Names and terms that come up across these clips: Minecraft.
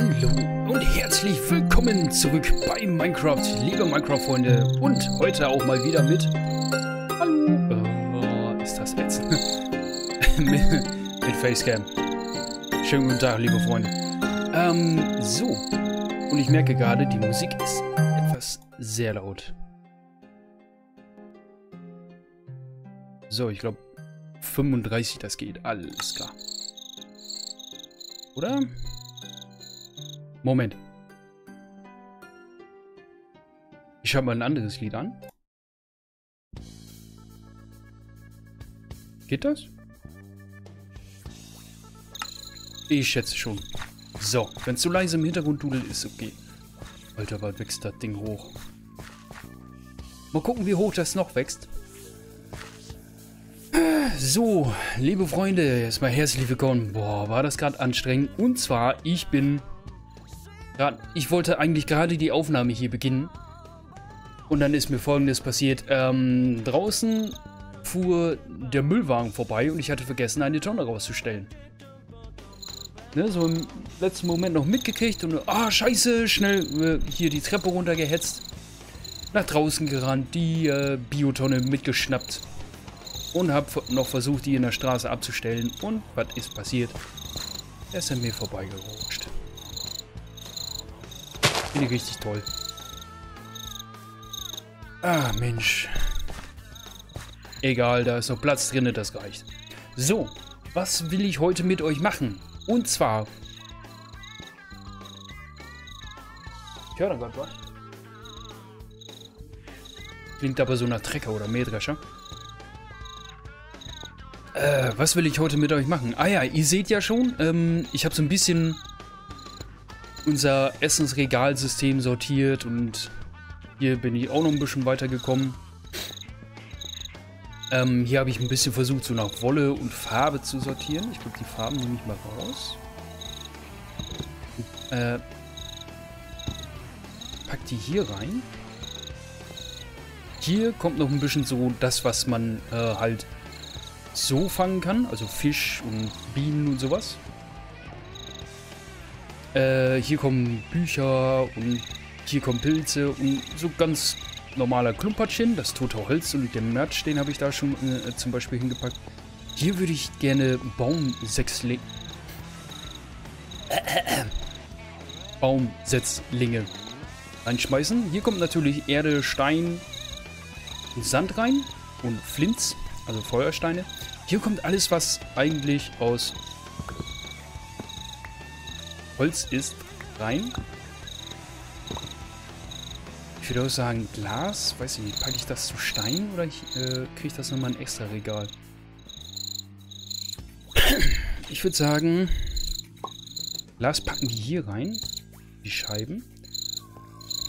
Hallo und herzlich willkommen zurück bei Minecraft, liebe Minecraft-Freunde. Und heute auch mal wieder mit... Hallo. Ist das jetzt? mit Facecam. Schönen guten Tag, liebe Freunde. So. Und ich merke gerade, die Musik ist etwas sehr laut. So, ich glaube 35, das geht. Alles klar. Oder? Moment. Ich habe mal ein anderes Lied an. Geht das? Ich schätze schon. So, wenn es so leise im Hintergrund dudelt, ist okay. Alter, bald wächst das Ding hoch. Mal gucken, wie hoch das noch wächst. So, liebe Freunde, erstmal herzlich willkommen. Boah, war das gerade anstrengend. Und zwar, ich wollte eigentlich gerade die Aufnahme hier beginnen. Und dann ist mir Folgendes passiert. Draußen fuhr der Müllwagen vorbei und ich hatte vergessen, eine Tonne rauszustellen. Ne, so im letzten Moment noch mitgekriegt und scheiße, schnell hier die Treppe runter gehetzt. Nach draußen gerannt, die Biotonne mitgeschnappt. Und habe noch versucht, die in der Straße abzustellen. Und was ist passiert? Er ist an mir vorbeigerutscht. Finde ich richtig toll. Ah, Mensch. Egal, da ist noch Platz drin, das reicht. So, was will ich heute mit euch machen? Und zwar... Ich höre da gerade was. Klingt aber so nach Trecker oder Mähdrescher. Was will ich heute mit euch machen? Ah ja, ihr seht ja schon, ich habe so ein bisschen unser Essensregalsystem sortiert und hier bin ich auch noch ein bisschen weitergekommen. Hier habe ich ein bisschen versucht, so nach Wolle und Farbe zu sortieren. Ich glaube, die Farben nehme ich mal raus. Pack die hier rein. Hier kommt noch ein bisschen so das, was man halt... so fangen kann, also Fisch und Bienen und sowas. Hier kommen Bücher und hier kommen Pilze und so ganz normaler Klumpatschen. Das tote Holz und der Merch, den habe ich da schon zum Beispiel hingepackt. Hier würde ich gerne Baumsetzlinge reinschmeißen. Hier kommt natürlich Erde, Stein und Sand rein und Flints. Also Feuersteine. Hier kommt alles, was eigentlich aus Holz ist, rein. Ich würde auch sagen, Glas. Weiß ich nicht, packe ich das zu Stein oder kriege ich das nochmal ein extra Regal? Ich würde sagen, Glas packen wir hier rein. Die Scheiben.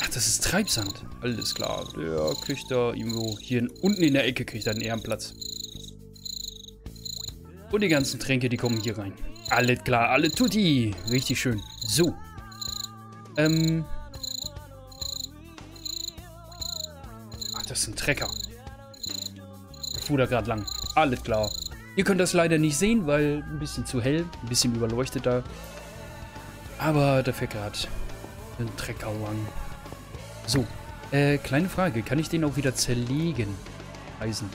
Ach, das ist Treibsand. Alles klar. Der kriegt da irgendwo hier unten in der Ecke kriegt er einen Ehrenplatz. Und die ganzen Tränke, die kommen hier rein. Alles klar, alle tutti. Richtig schön. So. Ach, das ist ein Trecker. Der fuhr da gerade lang. Alles klar. Ihr könnt das leider nicht sehen, weil ein bisschen zu hell, ein bisschen überleuchtet da. Aber da fährt gerade ein Trecker lang. So. Kleine Frage. Kann ich den auch wieder zerlegen? Eisen.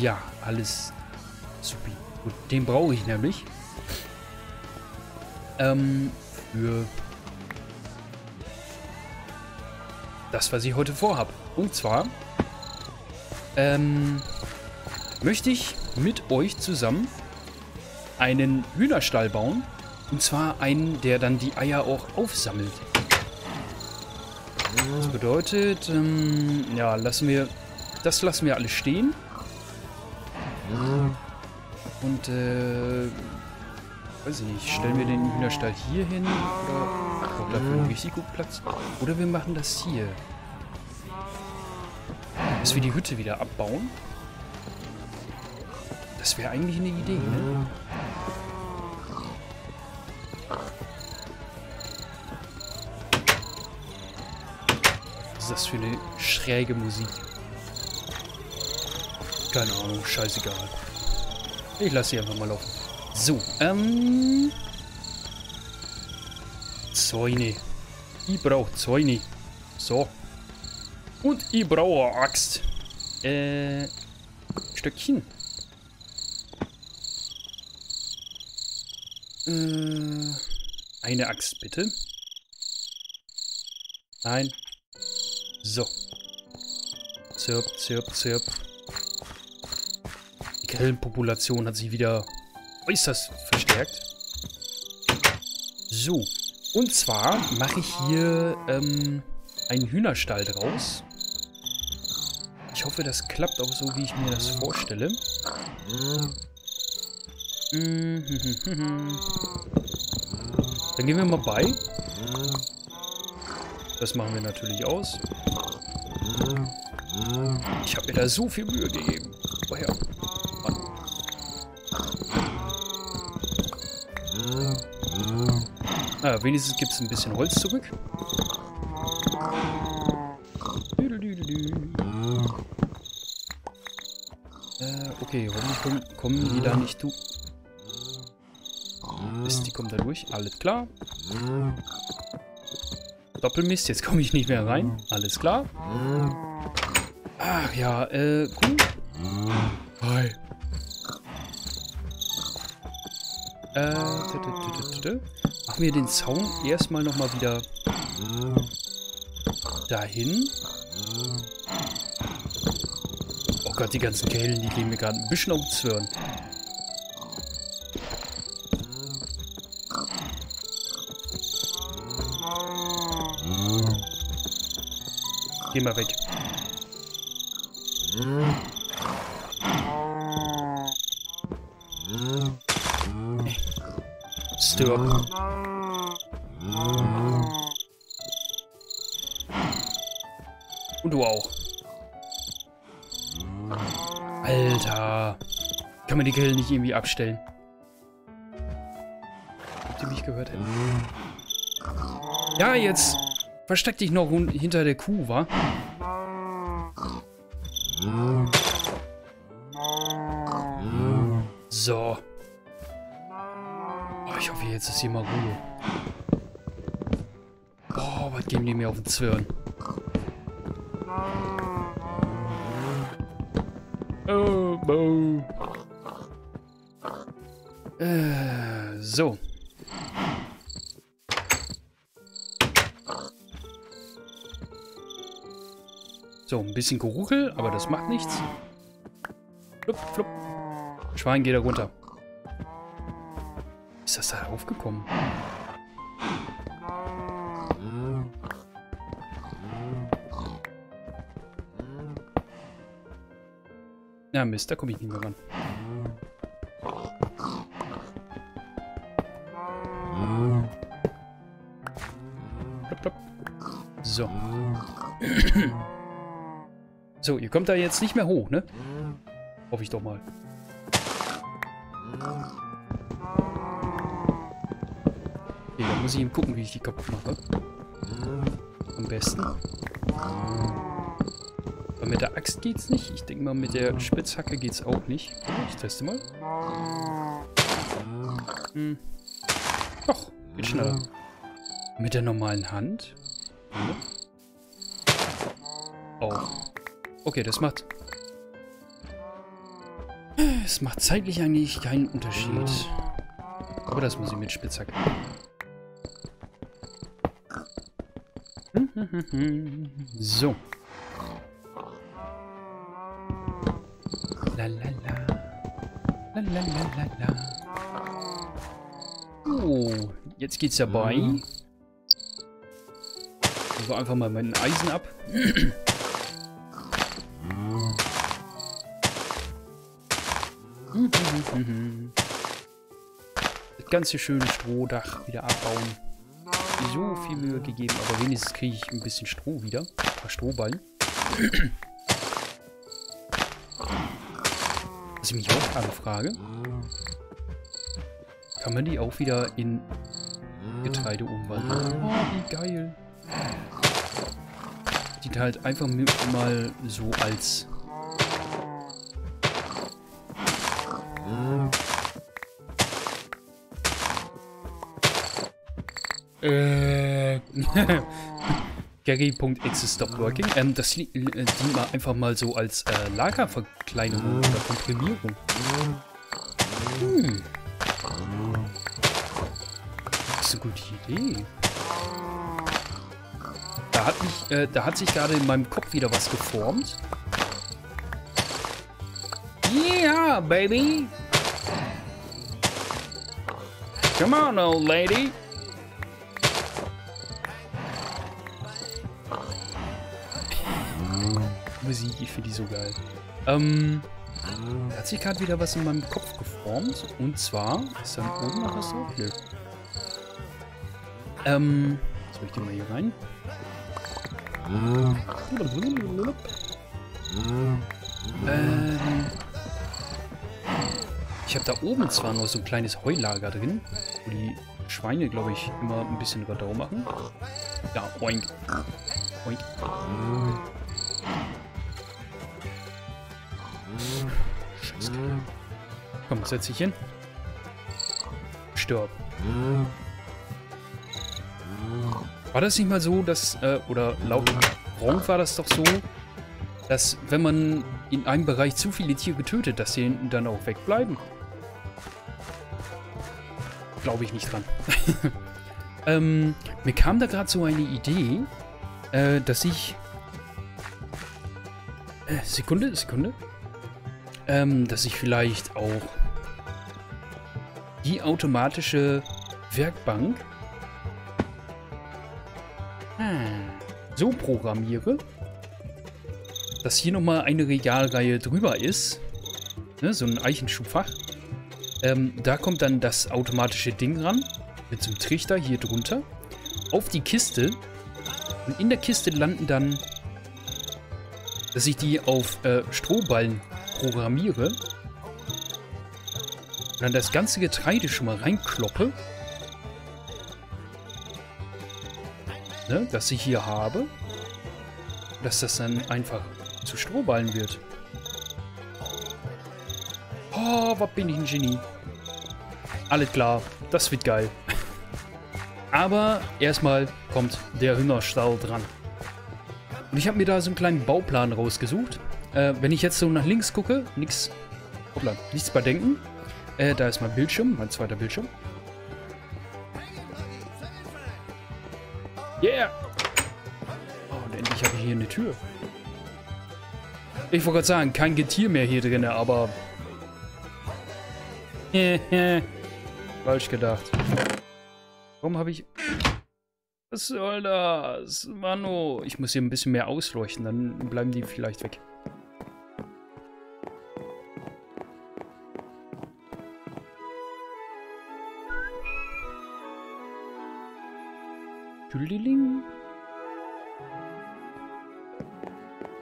Ja, alles... Supi. Gut, den brauche ich nämlich. Für das, was ich heute vorhabe. Und zwar möchte ich mit euch zusammen einen Hühnerstall bauen. Und zwar einen, der dann die Eier auch aufsammelt. Das bedeutet, ja, lassen wir alles stehen. Und, weiß ich nicht, stellen wir den Hühnerstall hier hin? Oder, kommt dafür ein richtig guter Platz? Oder wir machen das hier. Dass wir die Hütte wieder abbauen. Das wäre eigentlich eine Idee, ne? Was ist das für eine schräge Musik? Keine Ahnung, scheißegal. Ich lasse sie einfach mal laufen. So, Zäune. Ich brauche Zäune. So. Und ich brauche eine Axt. Stöckchen. Eine Axt, bitte. Nein. So. Zirp, zirp, zirp. Die Kellenpopulation hat sich wieder äußerst verstärkt. So. Und zwar mache ich hier einen Hühnerstall draus. Ich hoffe, das klappt auch so, wie ich mir das vorstelle. Dann gehen wir mal bei. Das machen wir natürlich aus. Ich habe mir da so viel Mühe gegeben. Oh ja. Ah, wenigstens gibt es ein bisschen Holz zurück. Okay, warum kommen die da nicht durch? Mist, die kommen da durch. Alles klar. Doppelmist, jetzt komme ich nicht mehr rein. Alles klar. Ach ja, cool. Hi. Machen wir den Zaun erstmal nochmal wieder dahin. Oh Gott, die ganzen Kehlen, die gehen mir gerade ein bisschen auf den Zwirn. Geh mal weg. Stirb. Und du auch. Alter. Kann man die Kelle nicht irgendwie abstellen? Habt ihr mich gehört? Ja, jetzt versteck dich noch hinter der Kuh, wa? So. Oh, ich hoffe, jetzt ist hier mal Ruhe. Boah, was geben die mir auf den Zwirn? So. So, ein bisschen Geruchel, aber das macht nichts. Flup, flup. Schwein geht da runter. Ist das da aufgekommen? Na Mist, da komme ich nicht mehr ran. Plop, plop. So. So, ihr kommt da jetzt nicht mehr hoch, ne? Hoffe ich doch mal. Okay, dann muss ich eben gucken, wie ich die kaputt mache. Am besten. Aber mit der Axt geht's nicht. Ich denke mal, mit der Spitzhacke geht's auch nicht. Ich teste mal. Hm. Doch, geht schneller. Mit der normalen Hand. Auch. Okay, das macht... Es macht zeitlich eigentlich keinen Unterschied. Aber das muss ich mit Spitzhacke. So. Oh, jetzt geht's dabei. Also einfach mal mein Eisen ab. Das ganze schöne Strohdach wieder abbauen. So viel Mühe gegeben, aber wenigstens kriege ich ein bisschen Stroh wieder. Ein paar Strohballen. Was ich mich auch gerade frage, kann man die auch wieder in Getreide umwandeln? Oh, wie geil. Die halt einfach mal so als Gary.exe stop working. Das dient mal einfach mal so als Lagerverkleinerung oder Komprimierung. Das ist eine gute Idee. Da hat sich gerade in meinem Kopf wieder was geformt. Yeah, baby! Come on, old lady! Musik, ich finde die so geil. Da hat sich gerade wieder was in meinem Kopf geformt. Und zwar, ist da oben noch was drauf? Nö. Soll ich die mal hier rein? Ich habe da oben zwar noch so ein kleines Heulager drin, wo die Schweine, glaube ich, immer ein bisschen Radau machen. Ja, oink. Oink. Scheiße. Komm, setz dich hin. Stirb. War das nicht mal so, dass, oder laut Ronk war das doch so, dass wenn man in einem Bereich zu viele Tiere tötet, dass sie hinten dann auch wegbleiben? Glaube ich nicht dran. Mir kam da gerade so eine Idee, dass ich... Sekunde, Sekunde. Dass ich vielleicht auch die automatische Werkbank so programmiere, dass hier nochmal eine Regalreihe drüber ist, ne, so ein Eichenschubfach. Da kommt dann das automatische Ding ran, mit so einem Trichter hier drunter, auf die Kiste, und in der Kiste landen dann, dass ich die auf Strohballen programmiere, und dann das ganze Getreide schon mal reinkloppe, ne, das ich hier habe, dass das dann einfach zu Strohballen wird. Oh, was bin ich ein Genie. Alles klar, das wird geil. Aber erstmal kommt der Hühnerstall dran. Und ich habe mir da so einen kleinen Bauplan rausgesucht. Wenn ich jetzt so nach links gucke, nichts bei denken. Da ist mein Bildschirm, mein zweiter Bildschirm. Yeah! Oh, und endlich habe ich hier eine Tür. Ich wollte gerade sagen, kein Getier mehr hier drin, aber... Falsch gedacht. Warum habe ich... Was soll das? Mano, ich muss hier ein bisschen mehr ausleuchten, dann bleiben die vielleicht weg.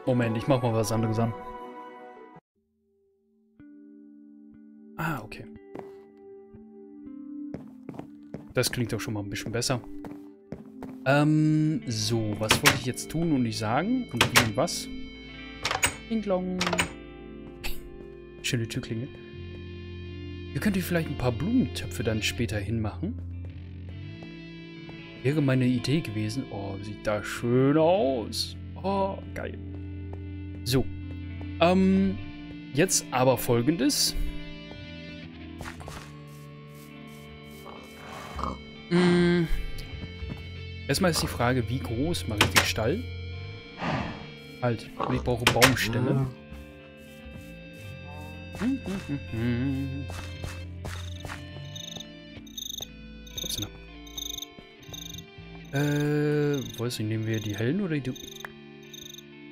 Moment, ich mach mal was anderes an. Ah, okay. Das klingt doch schon mal ein bisschen besser. So, was wollte ich jetzt tun und nicht sagen? Und wie und was? Ding-Long. Schöne Türklinge. Ihr könnt hier vielleicht ein paar Blumentöpfe dann später hinmachen. Wäre meine Idee gewesen. Oh, sieht da schön aus. Oh, geil. So. Jetzt aber Folgendes. Erstmal ist die Frage, wie groß mache ich den Stall? Halt, ich brauche Baumstämme. Weiß nicht, nehmen wir die hellen oder die...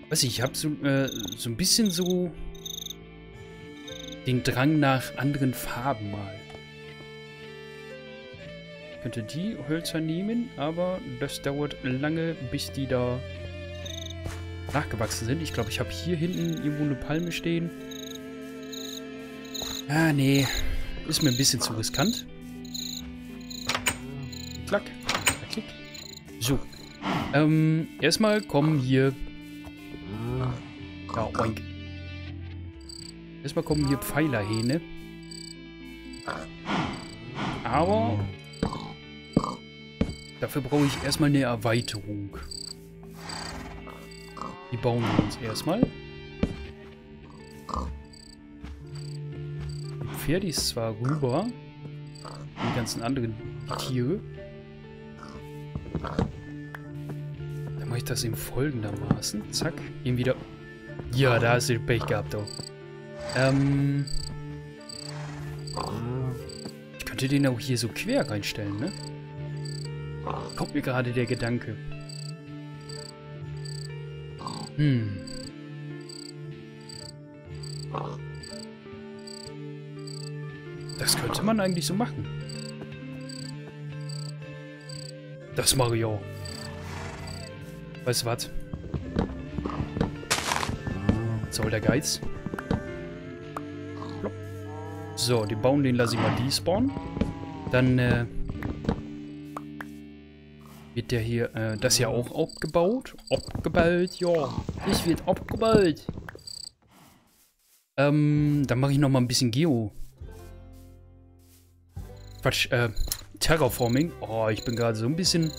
Weiß ich, ich habe so, so ein bisschen so den Drang nach anderen Farben mal. Ich könnte die Hölzer nehmen, aber das dauert lange, bis die da nachgewachsen sind. Ich glaube, ich habe hier hinten irgendwo eine Palme stehen. Ah, nee. Ist mir ein bisschen zu riskant. Klack. So, erstmal kommen hier, ja, oink. Erstmal kommen hier Pfeilerhähne, aber Dafür brauche ich erstmal eine Erweiterung. Die bauen wir uns erstmal. Die Pferde ist zwar rüber, die ganzen anderen Tiere. Dann mache ich das eben folgendermaßen. Zack, eben wieder. Ja, da hast du Pech gehabt auch. Ich könnte den auch hier so quer reinstellen, ne? Kommt mir gerade der Gedanke. Das könnte man eigentlich so machen. Das mache ich auch. Weißt du was? Was soll der Geiz? So, den Baum, den lasse ich mal despawnen. Dann wird der hier, das hier auch abgebaut. Abgebaut, ja. Das wird abgebaut. Dann mache ich nochmal ein bisschen Geo. Quatsch, Terraforming. Oh, ich bin gerade so ein bisschen